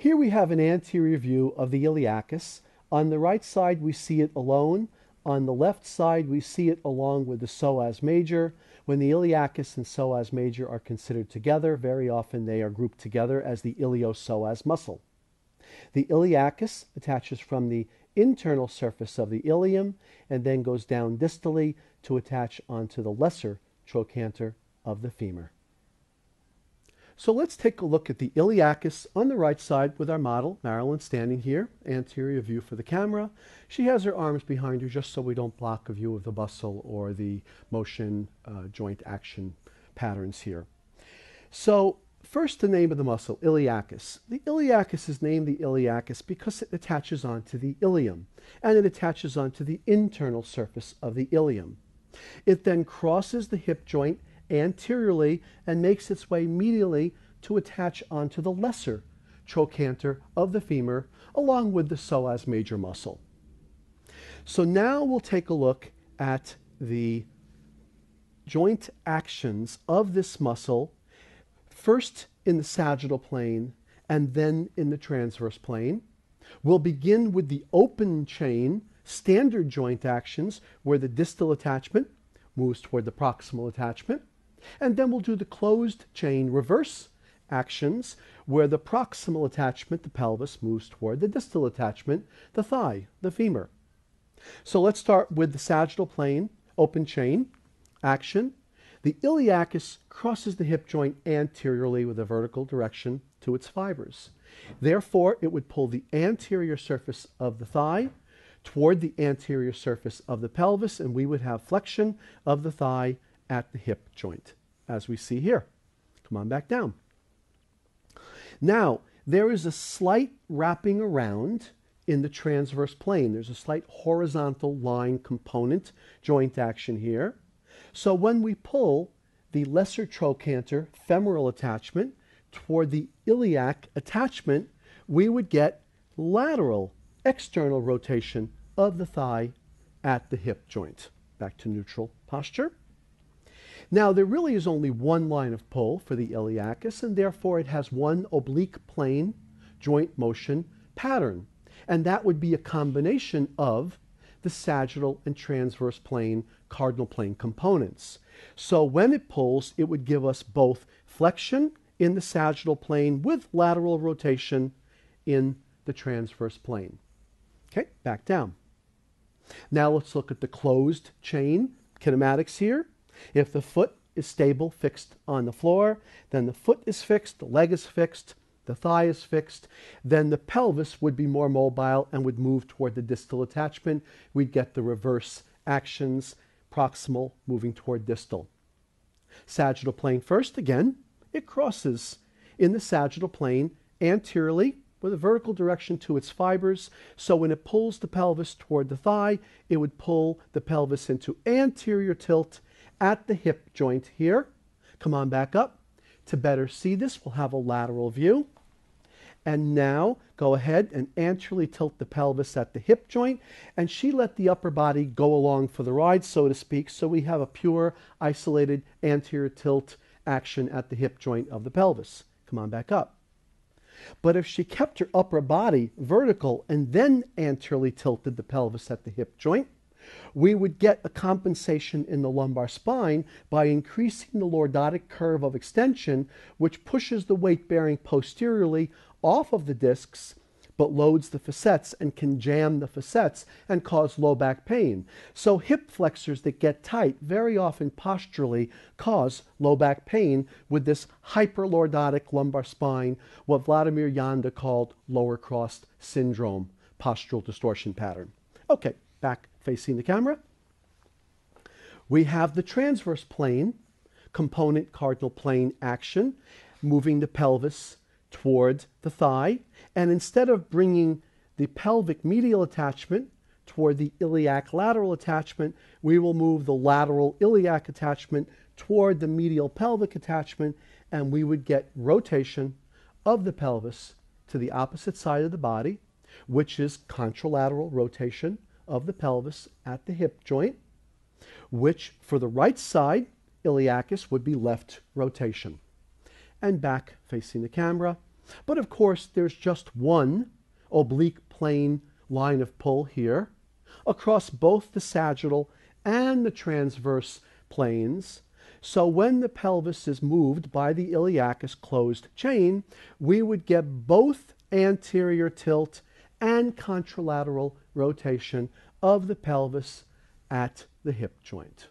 Here we have an anterior view of the iliacus. On the right side, we see it alone. On the left side, we see it along with the psoas major. When the iliacus and psoas major are considered together, very often they are grouped together as the iliopsoas muscle. The iliacus attaches from the internal surface of the ilium and then goes down distally to attach onto the lesser trochanter of the femur. So let's take a look at the iliacus on the right side with our model, Marilyn, standing here, anterior view for the camera. She has her arms behind her just so we don't block a view of the muscle or the motion joint action patterns here. So first, the name of the muscle, iliacus. The iliacus is named the iliacus because it attaches onto the ilium, and it attaches onto the internal surface of the ilium. It then crosses the hip joint anteriorly and makes its way medially to attach onto the lesser trochanter of the femur along with the psoas major muscle. So now we'll take a look at the joint actions of this muscle, first in the sagittal plane and then in the transverse plane. We'll begin with the open chain, standard joint actions, where the distal attachment moves toward the proximal attachment. And then we'll do the closed chain reverse actions where the proximal attachment, the pelvis, moves toward the distal attachment, the thigh, the femur. So let's start with the sagittal plane, open chain action. The iliacus crosses the hip joint anteriorly with a vertical direction to its fibers. Therefore, it would pull the anterior surface of the thigh toward the anterior surface of the pelvis, and we would have flexion of the thigh at the hip joint, as we see here. Come on back down. Now, there is a slight wrapping around in the transverse plane. There's a slight horizontal line component joint action here. So when we pull the lesser trochanter femoral attachment toward the iliac attachment, we would get lateral external rotation of the thigh at the hip joint. Back to neutral posture. Now, there really is only one line of pull for the iliacus, and therefore it has one oblique plane joint motion pattern. And that would be a combination of the sagittal and transverse plane, cardinal plane components. So when it pulls, it would give us both flexion in the sagittal plane with lateral rotation in the transverse plane. Okay, back down. Now let's look at the closed chain kinematics here. If the foot is stable, fixed on the floor, then the foot is fixed, the leg is fixed, the thigh is fixed, then the pelvis would be more mobile and would move toward the distal attachment. We'd get the reverse actions, proximal moving toward distal. Sagittal plane first, again, it crosses in the sagittal plane anteriorly with a vertical direction to its fibers. So when it pulls the pelvis toward the thigh, it would pull the pelvis into anterior tilt at the hip joint here. Come on back up. To better see this, we'll have a lateral view. And now go ahead and anteriorly tilt the pelvis at the hip joint, and she let the upper body go along for the ride, so to speak, so we have a pure isolated anterior tilt action at the hip joint of the pelvis. Come on back up. But if she kept her upper body vertical and then anteriorly tilted the pelvis at the hip joint, we would get a compensation in the lumbar spine by increasing the lordotic curve of extension, which pushes the weight bearing posteriorly off of the discs but loads the facets and can jam the facets and cause low back pain. So hip flexors that get tight very often posturally cause low back pain with this hyperlordotic lumbar spine, what Vladimir Yanda called lower crossed syndrome, postural distortion pattern. Okay, back facing the camera. We have the transverse plane component cardinal plane action, moving the pelvis toward the thigh, and instead of bringing the pelvic medial attachment toward the iliac lateral attachment, we will move the lateral iliac attachment toward the medial pelvic attachment, and we would get rotation of the pelvis to the opposite side of the body, which is contralateral rotation of the pelvis at the hip joint, which for the right side iliacus would be left rotation. And back facing the camera. But of course, there's just one oblique plane line of pull here across both the sagittal and the transverse planes. So when the pelvis is moved by the iliacus closed chain, we would get both anterior tilt and contralateral rotation of the pelvis at the hip joint.